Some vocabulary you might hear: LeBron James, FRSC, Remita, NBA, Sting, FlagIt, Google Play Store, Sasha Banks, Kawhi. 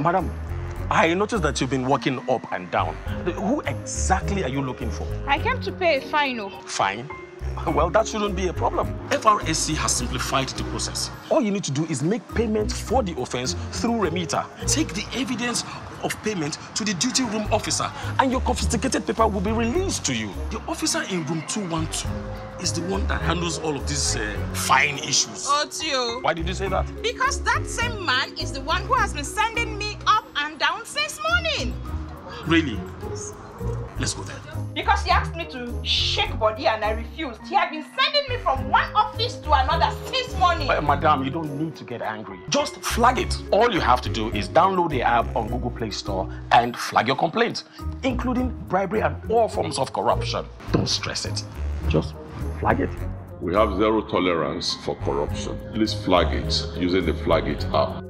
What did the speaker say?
Madam, I noticed that you've been walking up and down. Who exactly are you looking for? I came to pay a fine. Oh. Fine? Well, that shouldn't be a problem. FRSC has simplified the process. All you need to do is make payment for the offense through Remita. Take the evidence of payment to the duty room officer and your confiscated paper will be released to you. The officer in room 212 is the one that handles all of these fine issues. Otio. Why did you say that? Because that same man is the one who has been sending me up and down since morning. Really? Let's go there. Because he asked me to shake body and I refused. He had been sending me from one office to another since morning. Madam, you don't need to get angry. Just flag it. All you have to do is download the app on Google Play Store and flag your complaints, including bribery and all forms of corruption. Don't stress it. Just flag it. We have zero tolerance for corruption. Please flag it using the FlagIt app.